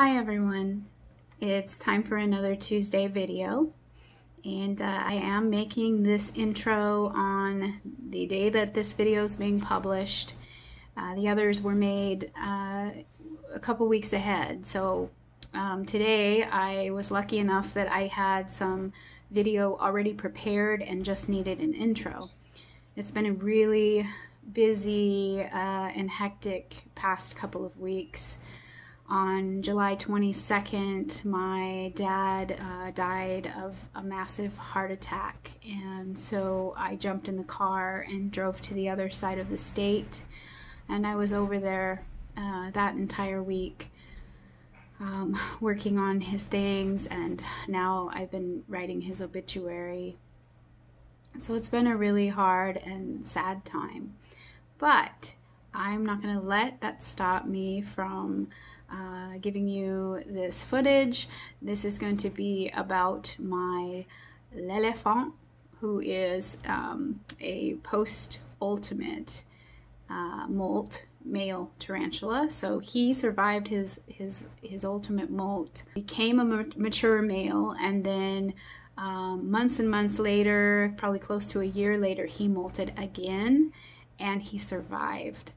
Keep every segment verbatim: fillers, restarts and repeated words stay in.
Hi everyone, it's time for another Tuesday video, and uh, I am making this intro on the day that this video is being published. Uh, the others were made uh, a couple weeks ahead, so um, today I was lucky enough that I had some video already prepared and just needed an intro. It's been a really busy uh, and hectic past couple of weeks. On July twenty-second, my dad uh, died of a massive heart attack, and so I jumped in the car and drove to the other side of the state, and I was over there uh, that entire week um, working on his things, and now I've been writing his obituary. So it's been a really hard and sad time, but I'm not going to let that stop me from Uh, giving you this footage. This is going to be about my L'Elephant, who is um, a post-ultimate uh, molt male tarantula. So he survived his his his ultimate molt, became a mature male, and then um, months and months later, probably close to a year later, he molted again, and he survived.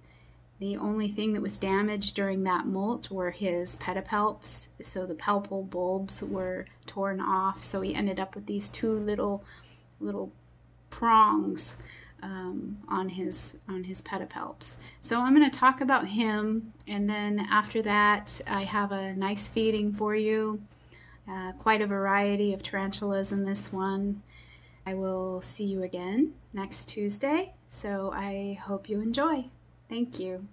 The only thing that was damaged during that molt were his pedipalps, so the palpal bulbs were torn off, so he ended up with these two little little prongs um, on his on his pedipalps. So I'm going to talk about him, and then after that I have a nice feeding for you. Uh, quite a variety of tarantulas in this one. I will see you again next Tuesday, so I hope you enjoy. Thank you.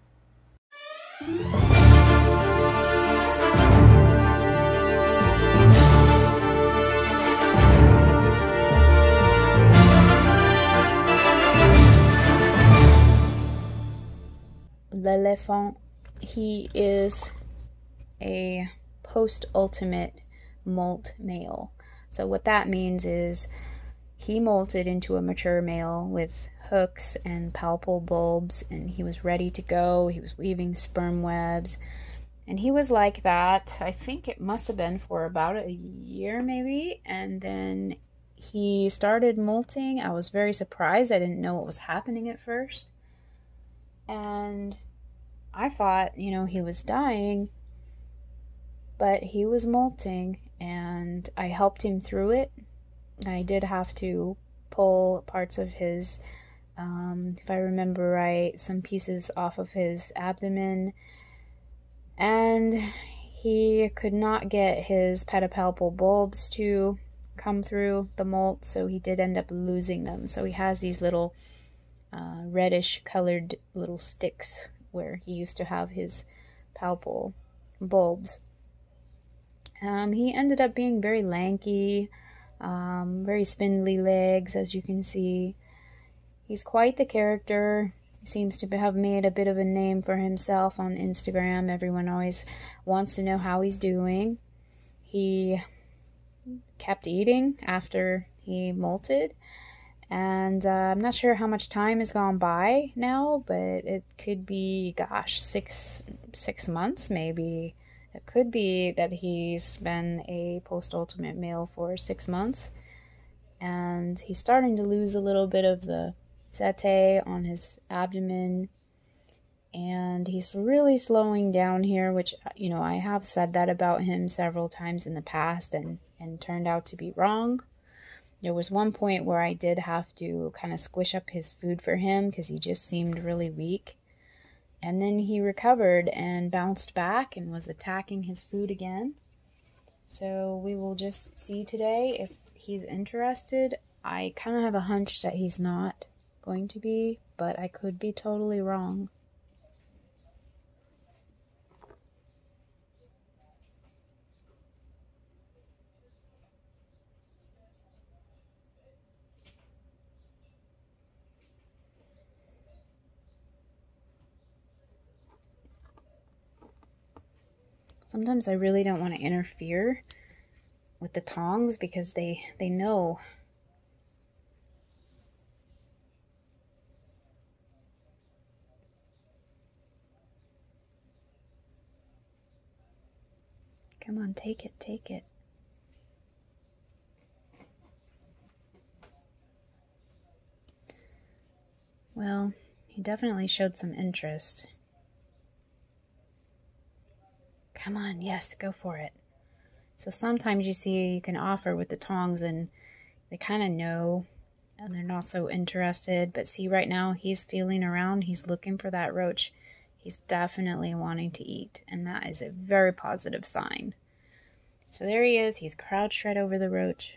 L'Elephant, he is a post-ultimate molt male. So what that means is he molted into a mature male with hooks and palpal bulbs, and he was ready to go. He was weaving sperm webs, and he was like that, I think it must have been for about a year maybe, and then he started molting. I was very surprised. I didn't know what was happening at first, and I thought, you know, he was dying, but he was molting, and I helped him through it. I did have to pull parts of his Um, if I remember right, some pieces off of his abdomen, and he could not get his pedipalpal bulbs to come through the molt, so he did end up losing them. So he has these little uh, reddish colored little sticks where he used to have his palpal bulbs. Um, he ended up being very lanky, um, very spindly legs, as you can see. He's quite the character. He seems to have made a bit of a name for himself on Instagram. Everyone always wants to know how he's doing. He kept eating after he molted, and uh, I'm not sure how much time has gone by now, but it could be, gosh, six six months maybe. It could be that he's been a post-ultimate male for six months, and he's starting to lose a little bit of the setae on his abdomen, and he's really slowing down here, which, you know, I have said that about him several times in the past, and and turned out to be wrong. There was one point where I did have to kind of squish up his food for him because he just seemed really weak, and then he recovered and bounced back and was attacking his food again. So we will just see today if he's interested. I kind of have a hunch that he's not going to be, but I could be totally wrong. Sometimes I really don't want to interfere with the tongs because they they know. Come on, take it, take it. Well, he definitely showed some interest. Come on, yes, go for it. So sometimes you see you can offer with the tongs and they kind of know and they're not so interested. But see, right now he's feeling around. He's looking for that roach. He's definitely wanting to eat. And that is a very positive sign. So there he is. He's crouched right over the roach.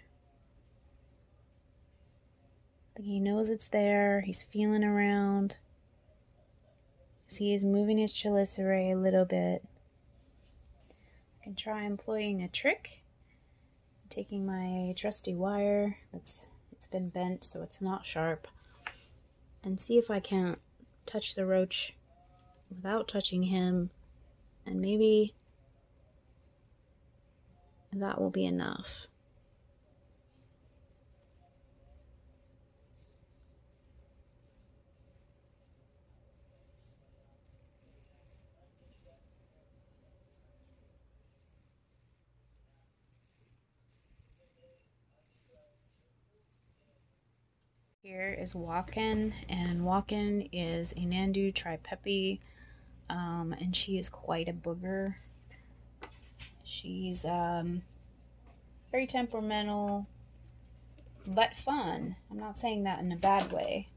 He knows it's there. He's feeling around. See, he's moving his chelicerae a little bit. I can try employing a trick. I'm taking my trusty wire that's it's been bent so it's not sharp, and see if I can't touch the roach without touching him, and maybe that will be enough. Here is Walken, and Walken is a Nhandu tripepii, um, and she is quite a booger. She's um, very temperamental, but fun. I'm not saying that in a bad way.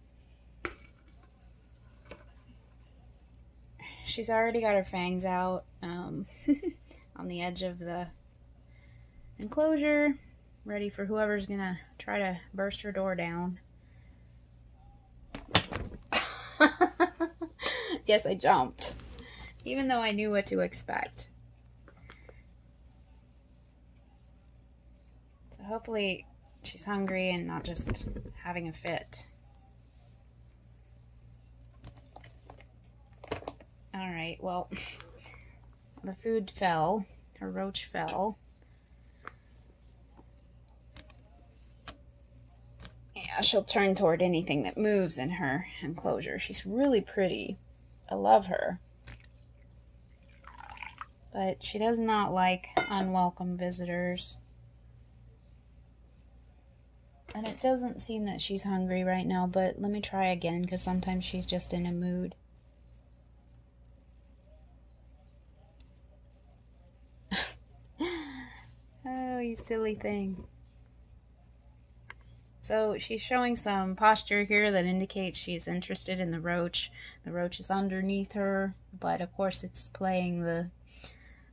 She's already got her fangs out um, on the edge of the enclosure, ready for whoever's gonna try to burst her door down. Yes, I jumped, even though I knew what to expect. So hopefully she's hungry and not just having a fit. All right, well, the food fell, her roach fell. She'll turn toward anything that moves in her enclosure. She's really pretty. I love her. But she does not like unwelcome visitors. And it doesn't seem that she's hungry right now, but let me try again because sometimes she's just in a mood. Oh, you silly thing. So she's showing some posture here that indicates she's interested in the roach. The roach is underneath her, but of course it's playing the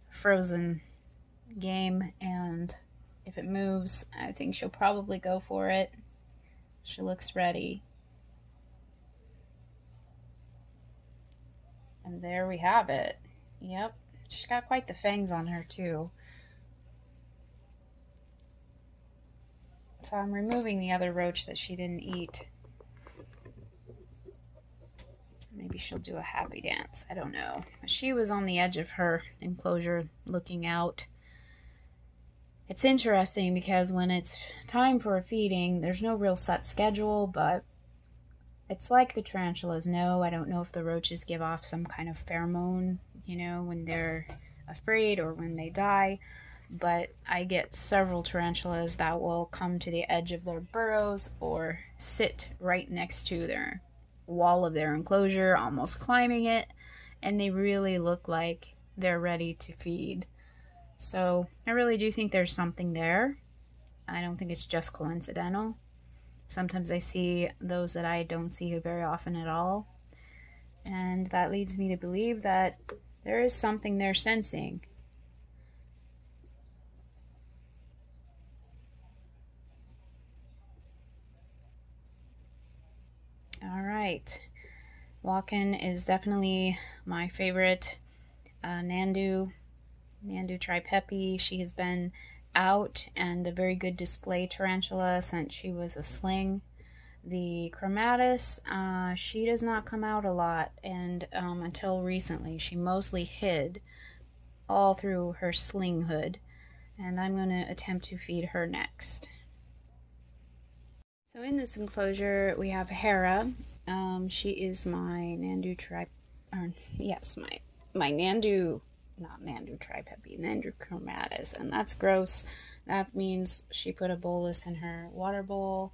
frozen game, and if it moves, I think she'll probably go for it. She looks ready. And there we have it. Yep, she's got quite the fangs on her too. So I'm removing the other roach that she didn't eat. Maybe she'll do a happy dance. I don't know. She was on the edge of her enclosure looking out. It's interesting because when it's time for a feeding, there's no real set schedule, but it's like the tarantulas know. I don't know if the roaches give off some kind of pheromone, you know, when they're afraid or when they die. But I get several tarantulas that will come to the edge of their burrows or sit right next to their wall of their enclosure, almost climbing it, and they really look like they're ready to feed. So I really do think there's something there. I don't think it's just coincidental. Sometimes I see those that I don't see very often at all, and that leads me to believe that there is something they're sensing. Alright, Walken is definitely my favorite uh, Nhandu, Nhandu tripepii. She has been out and a very good display tarantula since she was a sling. The Chromatus, uh, she does not come out a lot, and um, until recently she mostly hid all through her sling hood, and I'm going to attempt to feed her next. So in this enclosure we have Hera. Um, she is my Nhandu tri- or yes, my my Nhandu not Nhandu tripepii, Nhandu chromatus, and that's gross. That means she put a bolus in her water bowl.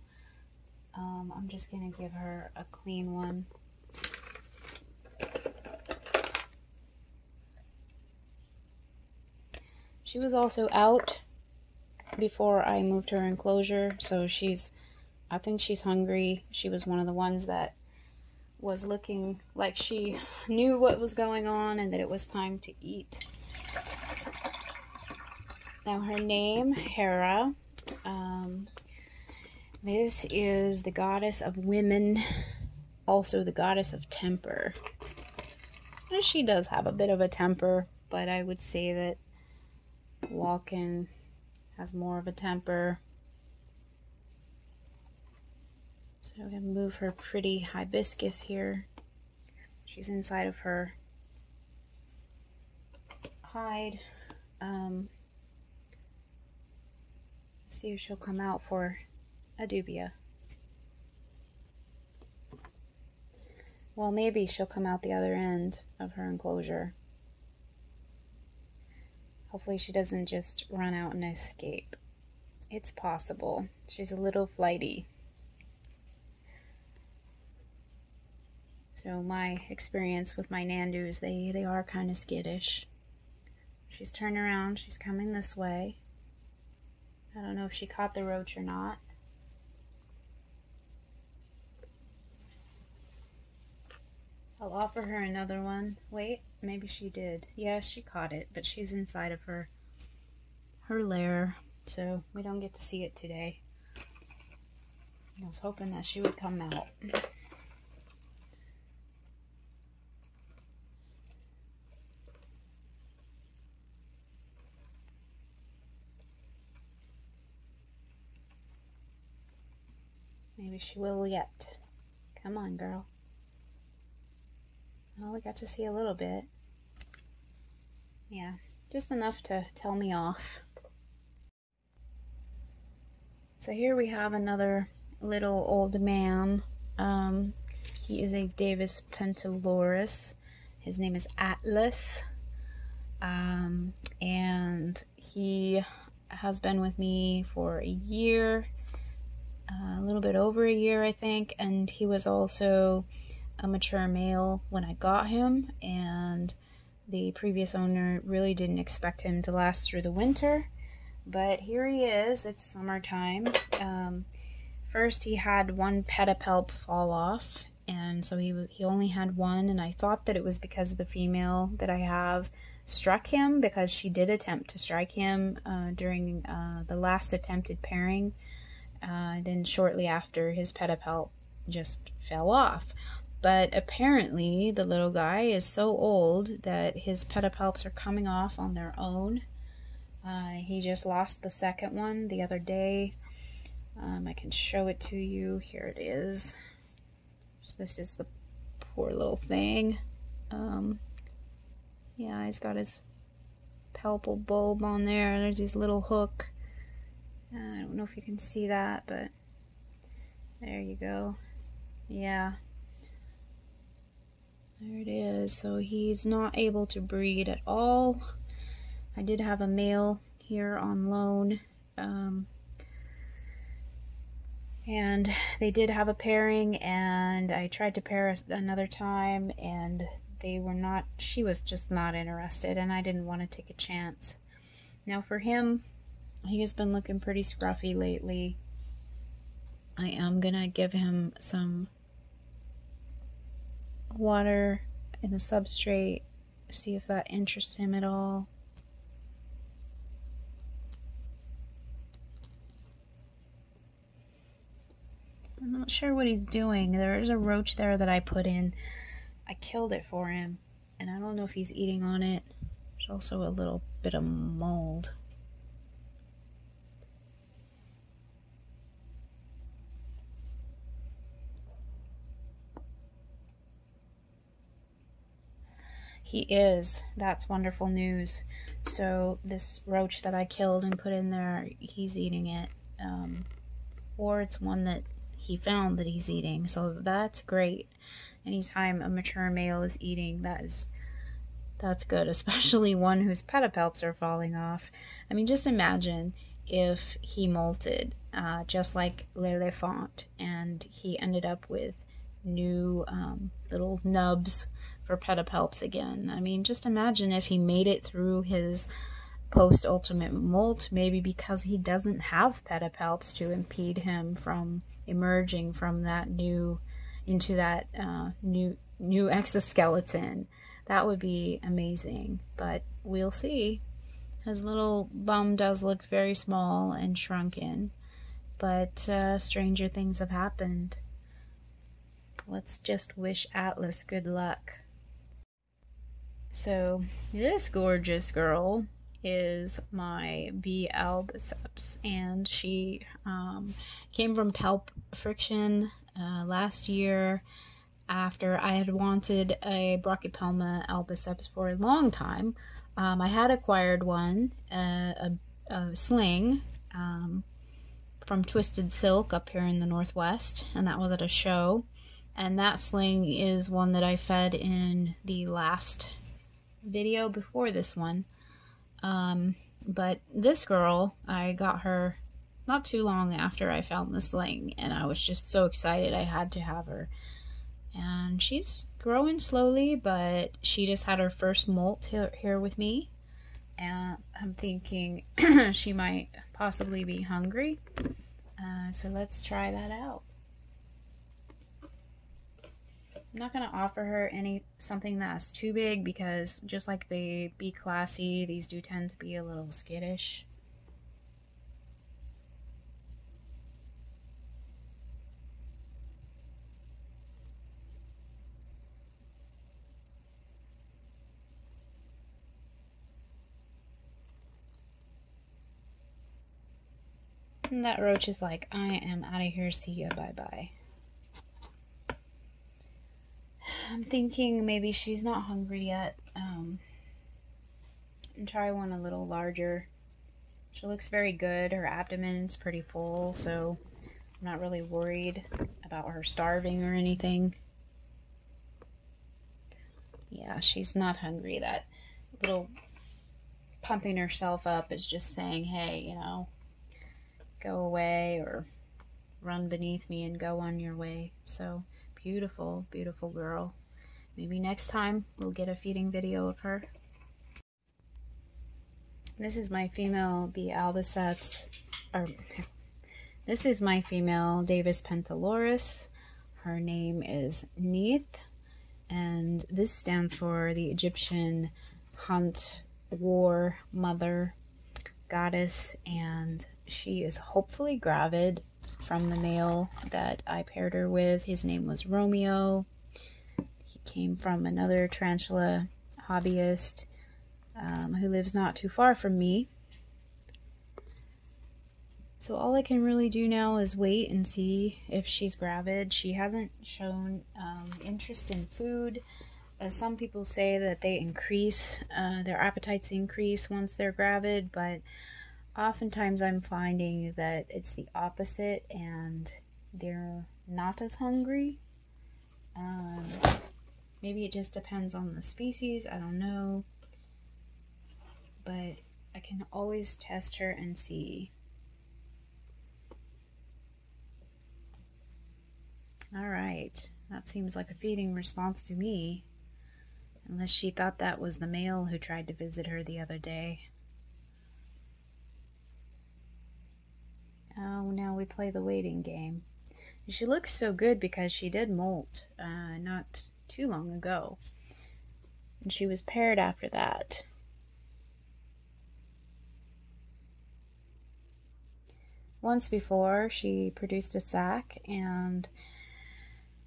Um, I'm just going to give her a clean one. She was also out before I moved her enclosure, so she's, I think she's hungry. She was one of the ones that was looking like she knew what was going on and that it was time to eat. Now her name, Hera, um, this is the goddess of women, also the goddess of temper. And she does have a bit of a temper, but I would say that Walken has more of a temper. So I'm going to move her pretty hibiscus here. She's inside of her hide. Um, see if she'll come out for a dubia. Well, maybe she'll come out the other end of her enclosure. Hopefully she doesn't just run out and escape. It's possible. She's a little flighty. So my experience with my Nhandus, they, they are kind of skittish. She's turned around. She's coming this way. I don't know if she caught the roach or not. I'll offer her another one. Wait, maybe she did. Yeah, she caught it, but she's inside of her her lair, so we don't get to see it today. I was hoping that she would come out. Maybe she will yet. Come on, girl. Well, we got to see a little bit. Yeah, just enough to tell me off. So here we have another little old man. Um, he is a Davus pentaloris. His name is Atlas. Um, and he has been with me for a year, uh, a little bit over a year, I think. And he was also a mature male when I got him, and the previous owner really didn't expect him to last through the winter, but here he is. It's summertime. Um, first he had one pedipalp fall off, and so he was, he only had one, and I thought that it was because the female that I have struck him, because she did attempt to strike him uh, during uh, the last attempted pairing. Uh, then shortly after, his pedipalp just fell off. But apparently the little guy is so old that his pedipalps are coming off on their own. Uh, he just lost the second one the other day. Um, I can show it to you. Here it is. So this is the poor little thing. Um, yeah, he's got his palpal bulb on there. There's his little hook. Uh, I don't know if you can see that, but there you go. Yeah. There it is. So he's not able to breed at all. I did have a male here on loan, um, and they did have a pairing, and I tried to pair another time, and they were not, she was just not interested, and I didn't want to take a chance. Now for him, he has been looking pretty scruffy lately. I am gonna give him some water in the substrate, see if that interests him at all. I'm not sure what he's doing. There is a roach there that I put in. I killed it for him, and I don't know if he's eating on it. There's also a little bit of mold. He is. That's wonderful news. So this roach that I killed and put in there, he's eating it. Um, or it's one that he found that he's eating. So that's great. Anytime a mature male is eating, that is That's good, especially one whose pedipalps are falling off. I mean, just imagine if he molted, uh, just like L'Elephant, and he ended up with new um, little nubs for pedipalps again. I mean, just imagine if he made it through his post-ultimate molt, maybe because he doesn't have pedipalps to impede him from emerging from that new, into that uh, new new exoskeleton. That would be amazing, but we'll see. His little bum does look very small and shrunken, but uh, stranger things have happened. Let's just wish Atlas good luck. So this gorgeous girl is my B. albiceps, and she um, came from Pelp Friction uh, last year, after I had wanted a Brachypelma albiceps for a long time. Um, I had acquired one, uh, a, a sling, um, from Twisted Silk up here in the Northwest, and that was at a show. And that sling is one that I fed in the last video before this one. Um, but this girl, I got her not too long after I found the sling, and I was just so excited I had to have her. And she's growing slowly, but she just had her first molt here with me. And I'm thinking she might possibly be hungry. Uh, so let's try that out. I'm not going to offer her any something that's too big, because just like the B. klaasi, these do tend to be a little skittish. And that roach is like, I am out of here, see ya, bye-bye. I'm thinking maybe she's not hungry yet. Um, and try one a little larger. She looks very good. Her abdomen's pretty full, so I'm not really worried about her starving or anything. Yeah, she's not hungry. That little pumping herself up is just saying, hey, you know, go away, or run beneath me and go on your way. So beautiful, beautiful girl. Maybe next time we'll get a feeding video of her. This is my female B. albiceps, or this is my female Davus pentaloris. Her name is Neith, and this stands for the Egyptian hunt, war, mother, goddess, and she is hopefully gravid from the male that I paired her with. His name was Romeo. He came from another tarantula hobbyist um, who lives not too far from me. So all I can really do now is wait and see if she's gravid. She hasn't shown um, interest in food. Uh, some people say that they increase, uh, their appetites increase once they're gravid, but oftentimes I'm finding that it's the opposite and they're not as hungry. Um, maybe it just depends on the species, I don't know. But I can always test her and see. Alright, that seems like a feeding response to me. Unless she thought that was the male who tried to visit her the other day. Oh, now we play the waiting game. She looks so good because she did molt uh, not too long ago. And she was paired after that. Once before, she produced a sack, and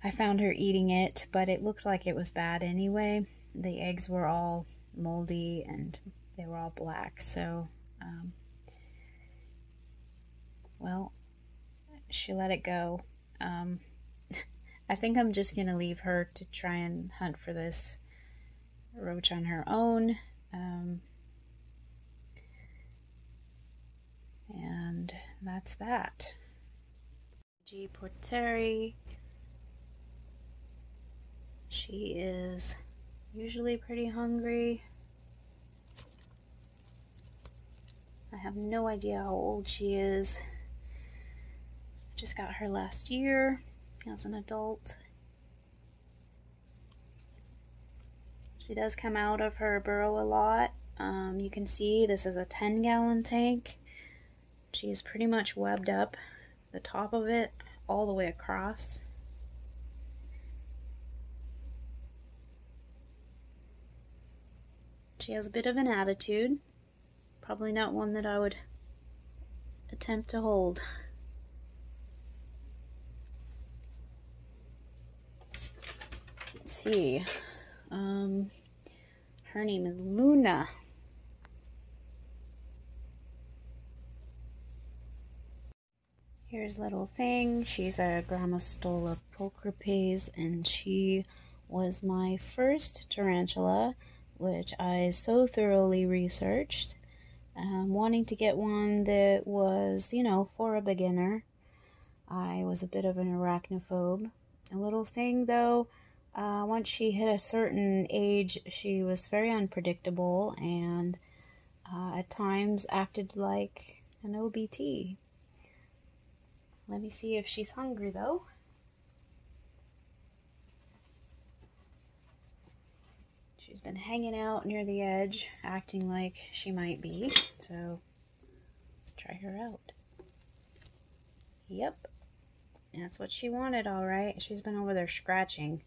I found her eating it, but it looked like it was bad anyway. The eggs were all moldy, and they were all black, so... Um, Well, she let it go. Um, I think I'm just going to leave her to try and hunt for this roach on her own. Um, and that's that. G. porteri. She is usually pretty hungry. I have no idea how old she is. I just got her last year as an adult. She does come out of her burrow a lot. Um, you can see this is a ten gallon tank. She is pretty much webbed up the top of it all the way across. She has a bit of an attitude. Probably not one that I would attempt to hold. Let's see. Um, her name is Luna. Here's little thing. She's a Grammostola pulchripes, and she was my first tarantula, which I so thoroughly researched. Um, wanting to get one that was, you know, for a beginner. I was a bit of an arachnophobe. A little thing, though, uh, once she hit a certain age, she was very unpredictable and uh, at times acted like an O B T. Let me see if she's hungry, though. She's been hanging out near the edge, acting like she might be, so let's try her out. Yep, that's what she wanted, all right. She's been over there scratching.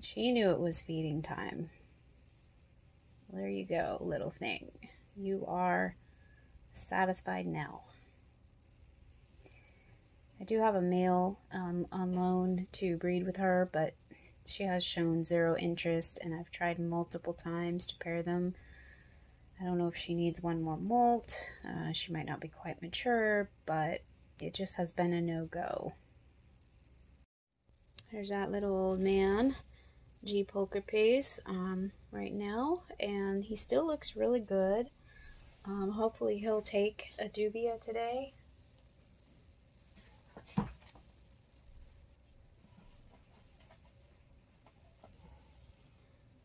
She knew it was feeding time. Well, there you go, little thing. You are satisfied now. I do have a male um, on loan to breed with her, but she has shown zero interest, and I've tried multiple times to pair them. I don't know if she needs one more molt. Uh, she might not be quite mature, but it just has been a no-go. There's that little old man, G. pulchripes, um, right now, and he still looks really good. Um, hopefully he'll take a dubia today.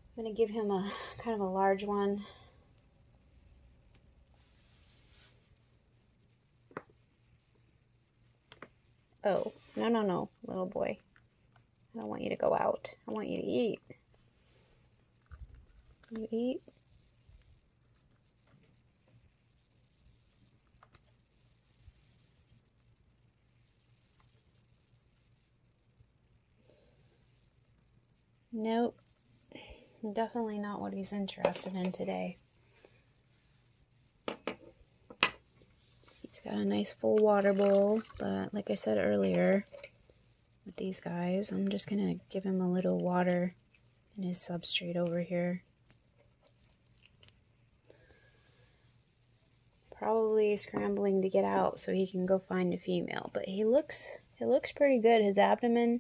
I'm going to give him a kind of a large one. Oh, no, no, no, little boy. I don't want you to go out. I want you to eat. You eat. Nope. Definitely not what he's interested in today. He's got a nice full water bowl, but like I said earlier with these guys, I'm just gonna give him a little water in his substrate over here. Probably scrambling to get out so he can go find a female, but he looks he looks pretty good. His abdomen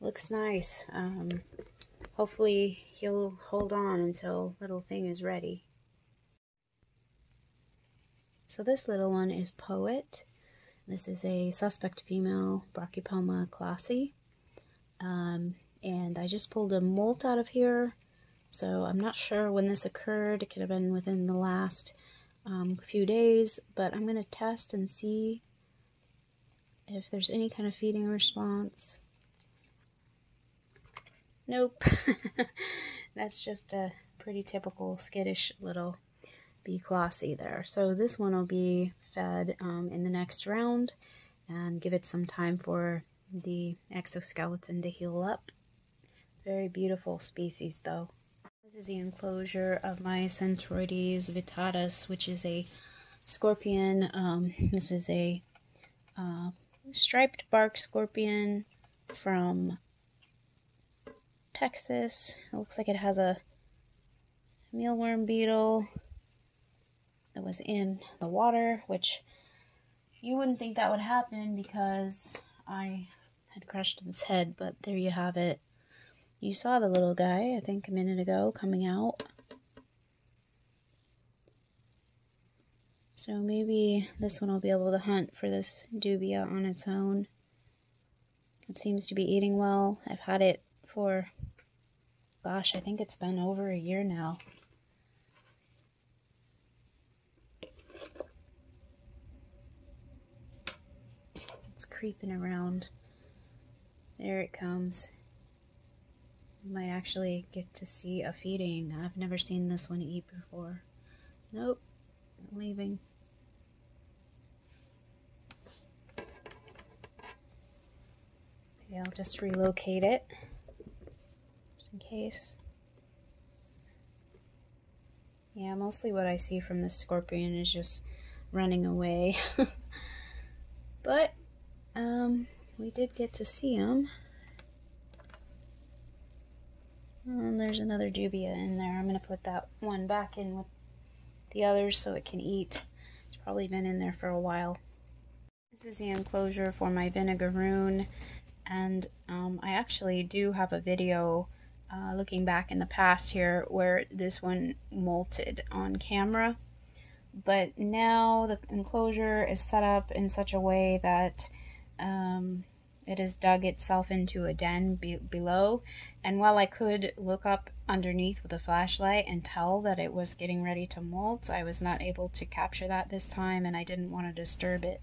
looks nice. Um, Hopefully he'll hold on until little thing is ready. So this little one is Poet. This is a suspect female, Brachypelma klaasi. Um, and I just pulled a molt out of here, so I'm not sure when this occurred. It could have been within the last um, few days, but I'm gonna test and see if there's any kind of feeding response. Nope. That's just a pretty typical skittish little B. klaasi there. So this one will be fed um, in the next round and give it some time for the exoskeleton to heal up. Very beautiful species though. This is the enclosure of my Centruroides vittatus, which is a scorpion. Um, this is a uh, striped bark scorpion from Texas. It looks like it has a mealworm beetle that was in the water, which you wouldn't think that would happen because I had crushed its head, but there you have it. You saw the little guy, I think, a minute ago coming out. So maybe this one will be able to hunt for this dubia on its own. It seems to be eating well. I've had it for, gosh, I think it's been over a year now. It's creeping around. There it comes. You might actually get to see a feeding. I've never seen this one eat before. Nope, I'm leaving. Maybe I'll just relocate it, just in case. Yeah, mostly what I see from this scorpion is just running away. But, um, we did get to see him. And there's another dubia in there. I'm going to put that one back in with the others so it can eat. It's probably been in there for a while. This is the enclosure for my vinegaroon, and um, I actually do have a video uh, looking back in the past here where this one molted on camera, but now the enclosure is set up in such a way that um, it has dug itself into a den be below, and while I could look up underneath with a flashlight and tell that it was getting ready to molt, I was not able to capture that this time, and I didn't want to disturb it.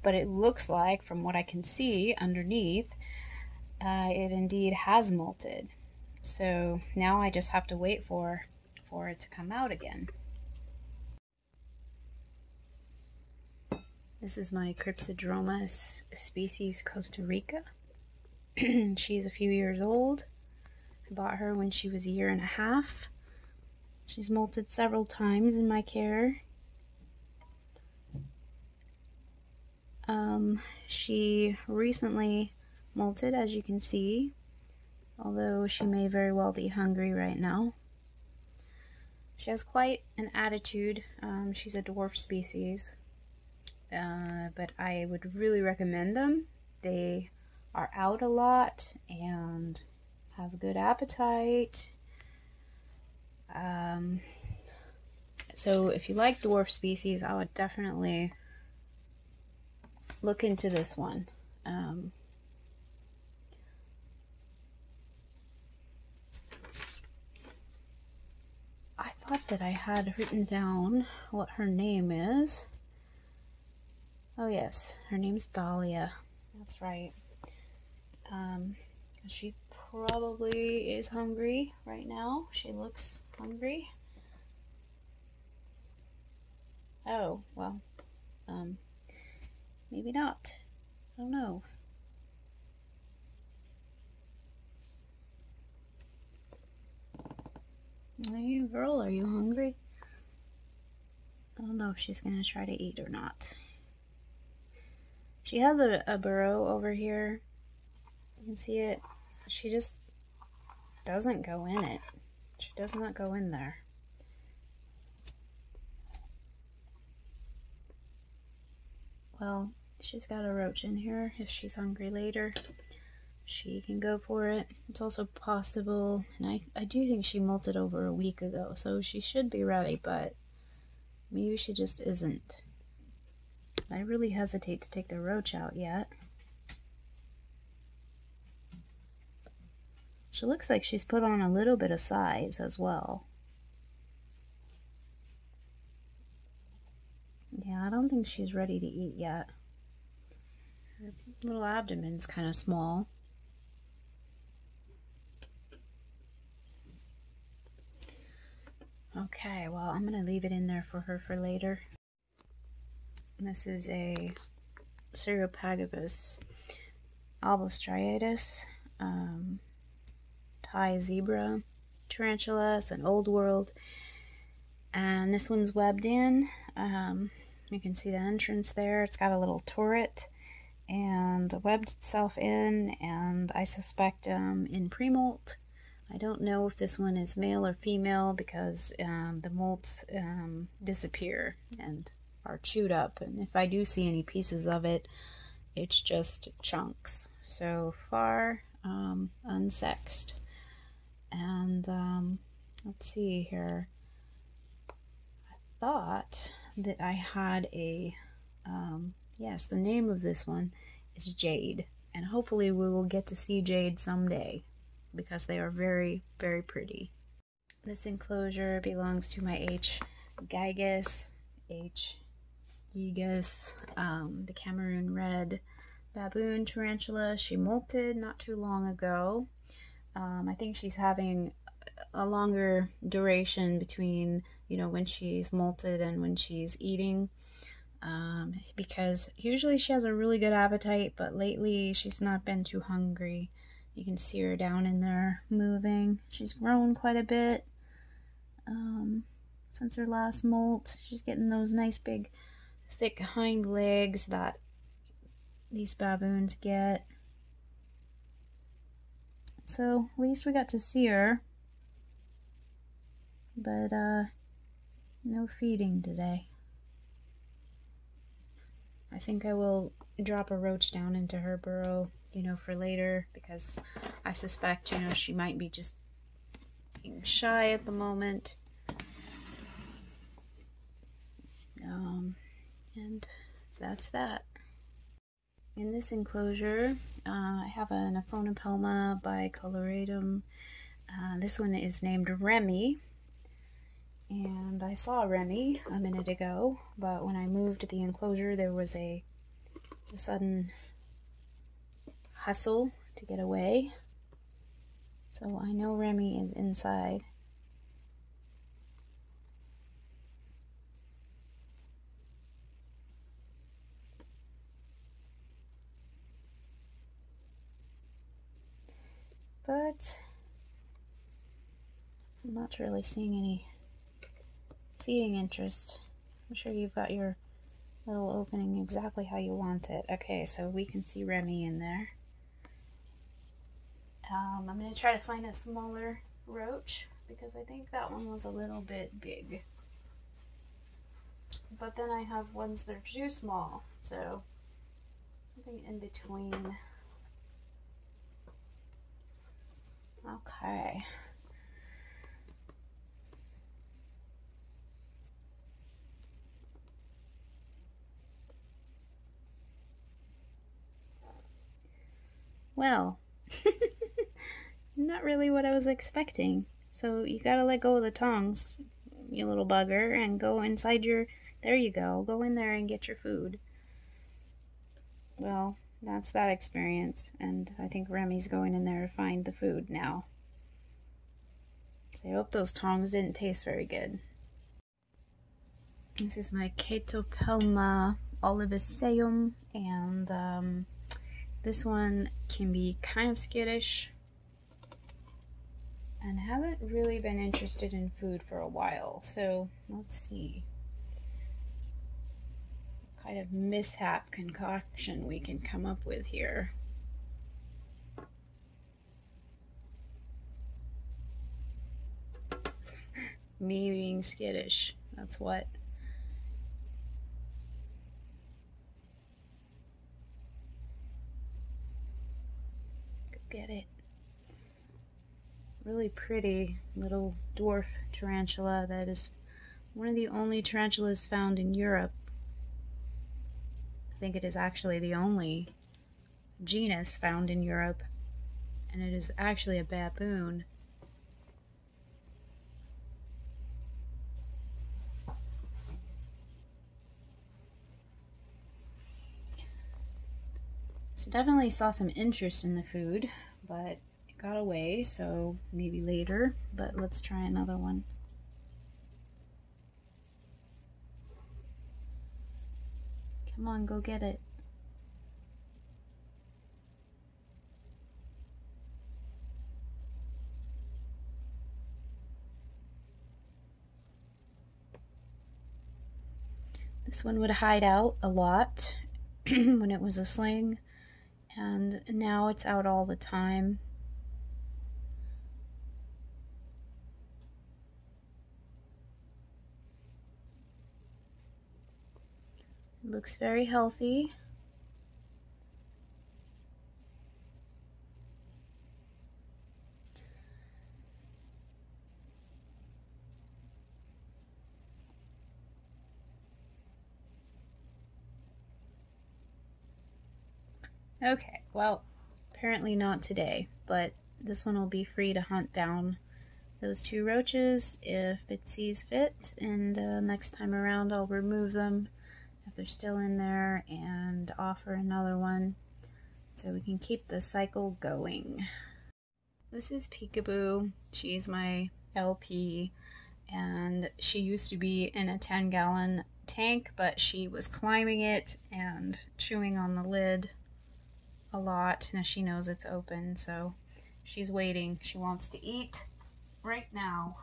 But it looks like, from what I can see underneath, uh, it indeed has molted. So now I just have to wait for, for it to come out again. This is my Crypsodromus species Costa Rica. She's a few years old. I bought her when she was a year and a half. She's molted several times in my care. Um, she recently molted, as you can see, although she may very well be hungry right now. She has quite an attitude. Um, she's a dwarf species. Uh, but I would really recommend them. They are out a lot and have a good appetite. Um, so if you like dwarf species, I would definitely look into this one. Um, I thought that I had written down what her name is. Oh yes, her name's Dahlia. That's right. Um, she probably is hungry right now. She looks hungry. Oh, well, um, maybe not. I don't know. Hey girl, are you hungry? I don't know if she's gonna try to eat or not. She has a, a burrow over here. You can see it. She just doesn't go in it. She does not go in there. Well, she's got a roach in here. If she's hungry later, she can go for it. It's also possible, and I, I do think she molted over a week ago, so she should be ready, but maybe she just isn't. I really hesitate to take the roach out yet. She looks like she's put on a little bit of size as well. Yeah, I don't think she's ready to eat yet. Her little abdomen's kind of small. Okay, well, I'm going to leave it in there for her for later. This is a Ceratogyrus albostriatus, um, Thai zebra tarantula. It's an old world, and this one's webbed in. Um, you can see the entrance there. It's got a little turret and webbed itself in, and I suspect um, in pre-molt. I don't know if this one is male or female because um, the molts um, disappear and are chewed up, and if I do see any pieces of it, it's just chunks. So far, um, unsexed. And um, let's see here. I thought that I had a, um, yes, the name of this one is Jade. and hopefully we will get to see Jade someday, because they are very, very pretty. This enclosure belongs to my H. gigas, H. gigas, um, the Cameroon red baboon tarantula. She molted not too long ago. Um, I think she's having a longer duration between, you know, when she's molted and when she's eating, um, because usually she has a really good appetite, but lately she's not been too hungry. You can see her down in there moving. She's grown quite a bit um, since her last molt. She's getting those nice big thick hind legs that these baboons get. So at least we got to see her, but uh, no feeding today. I think I will drop a roach down into her burrow, you know, for later, because I suspect, you know, she might be just being shy at the moment. Um, and that's that. In this enclosure, uh, I have an Aphonopelma bicoloratum. Uh, this one is named Remy, and I saw Remy a minute ago, but when I moved the enclosure, there was a, a sudden hustle to get away. So I know Remy is inside. But I'm not really seeing any feeding interest. I'm sure you've got your little opening exactly how you want it. Okay, so we can see Remy in there. Um, I'm going to try to find a smaller roach, because I think that one was a little bit big. But then I have ones that are too small, so something in between. Okay. Well, not really what I was expecting. So you gotta let go of the tongs, you little bugger, and go inside your... There you go. Go in there and get your food. Well, that's that experience, and I think Remy's going in there to find the food now. So I hope those tongs didn't taste very good. This is my Catopelma olivaceum, and um, this one can be kind of skittish, and haven't really been interested in food for a while, so let's see what kind of mishap concoction we can come up with here. Me being skittish, that's what. Go get it. Really pretty little dwarf tarantula that is one of the only tarantulas found in Europe. I think it is actually the only genus found in Europe, and it is actually a baboon. So definitely saw some interest in the food, but it got away, so maybe later, but let's try another one. Come on, go get it. This one would hide out a lot when it was a sling, and now it's out all the time. Looks very healthy. Okay, well, apparently not today, but this one will be free to hunt down those two roaches if it sees fit, and uh, next time around I'll remove them if they're still in there and offer another one so we can keep the cycle going. This is Peekaboo. She's my L P, and she used to be in a ten gallon tank, but she was climbing it and chewing on the lid a lot. Now she knows it's open, so she's waiting. She wants to eat right now.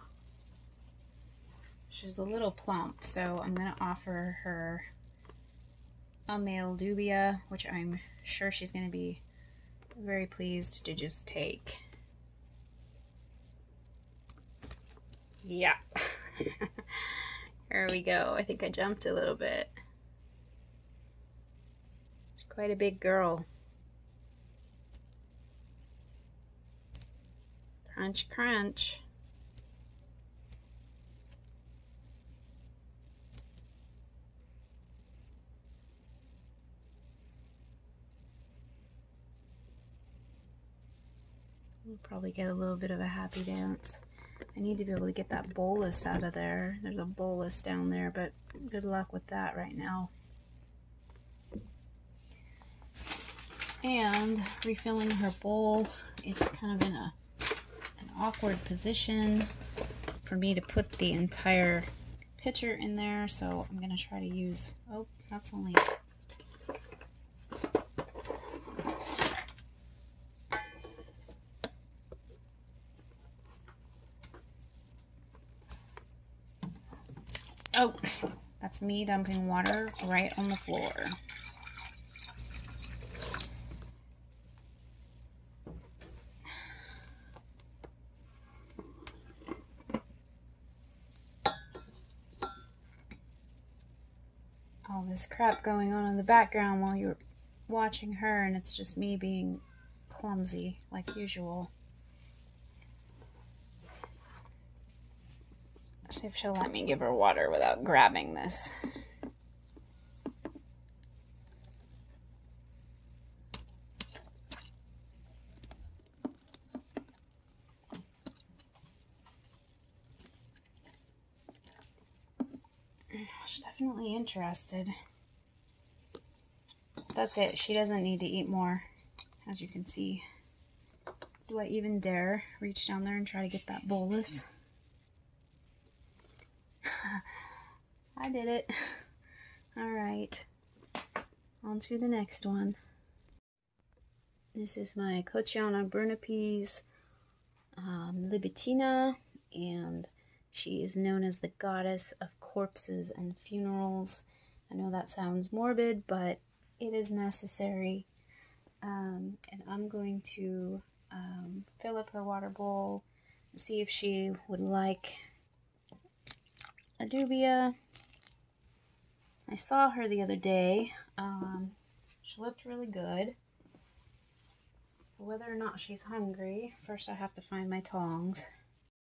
She's a little plump, so I'm gonna offer her a male dubia, which I'm sure she's gonna be very pleased to just take. Yeah. Here we go. I think I jumped a little bit. She's quite a big girl. Crunch, crunch. We'll probably get a little bit of a happy dance. I need to be able to get that bolus out of there. There's a bolus down there, but good luck with that right now. And refilling her bowl, it's kind of in a, an awkward position for me to put the entire pitcher in there, so I'm gonna try to use, oh, that's only, oh, that's me dumping water right on the floor. All this crap going on in the background while you're watching her, and it's just me being clumsy like usual. See if she'll let me give her water without grabbing this. She's definitely interested. That's it. She doesn't need to eat more, as you can see. Do I even dare reach down there and try to get that bolus? I did it. All right, on to the next one. This is my Cochiana brunnipes, um, Libitina, and she is known as the goddess of corpses and funerals. I know that sounds morbid, but it is necessary. Um, and I'm going to um, fill up her water bowl and see if she would like a dubia. I saw her the other day. Um, she looked really good. Whether or not she's hungry, first I have to find my tongs.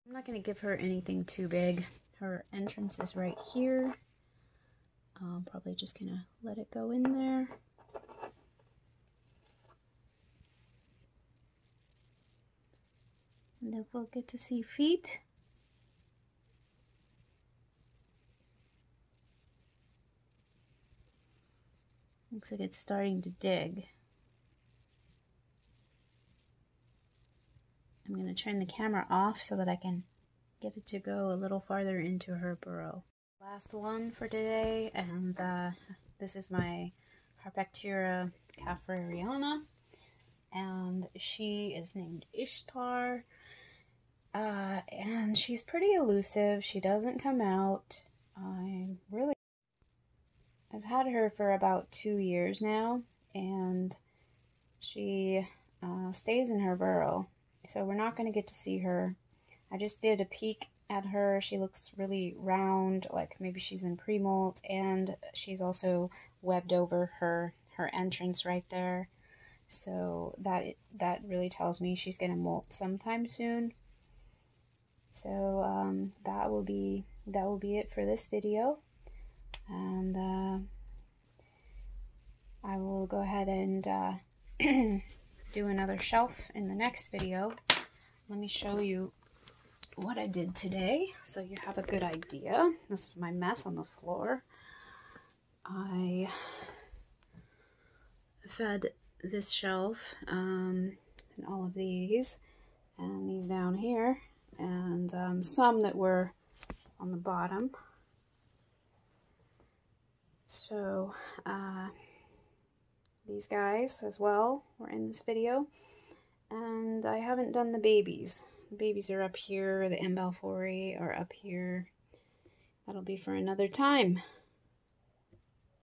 I'm not going to give her anything too big. Her entrance is right here. I'm probably just going to let it go in there. And then we'll get to see feet. Looks like it's starting to dig. I'm going to turn the camera off so that I can get it to go a little farther into her burrow. Last one for today, and uh, this is my Harpactira cafreriana, and she is named Ishtar, uh, and she's pretty elusive. She doesn't come out. I'm really I've had her for about two years now, and she uh, stays in her burrow, so we're not going to get to see her. I just did a peek at her. She looks really round, like maybe she's in pre-molt, and she's also webbed over her, her entrance right there, so that, that really tells me she's going to molt sometime soon. So um, that will be, that will be it for this video. And uh, I will go ahead and uh, do another shelf in the next video. Let me show you what I did today so you have a good idea. This is my mess on the floor. I fed this shelf um, and all of these and these down here and um, some that were on the bottom. So uh, these guys as well were in this video, and I haven't done the babies. The babies are up here, the M. balfouri are up here. That'll be for another time.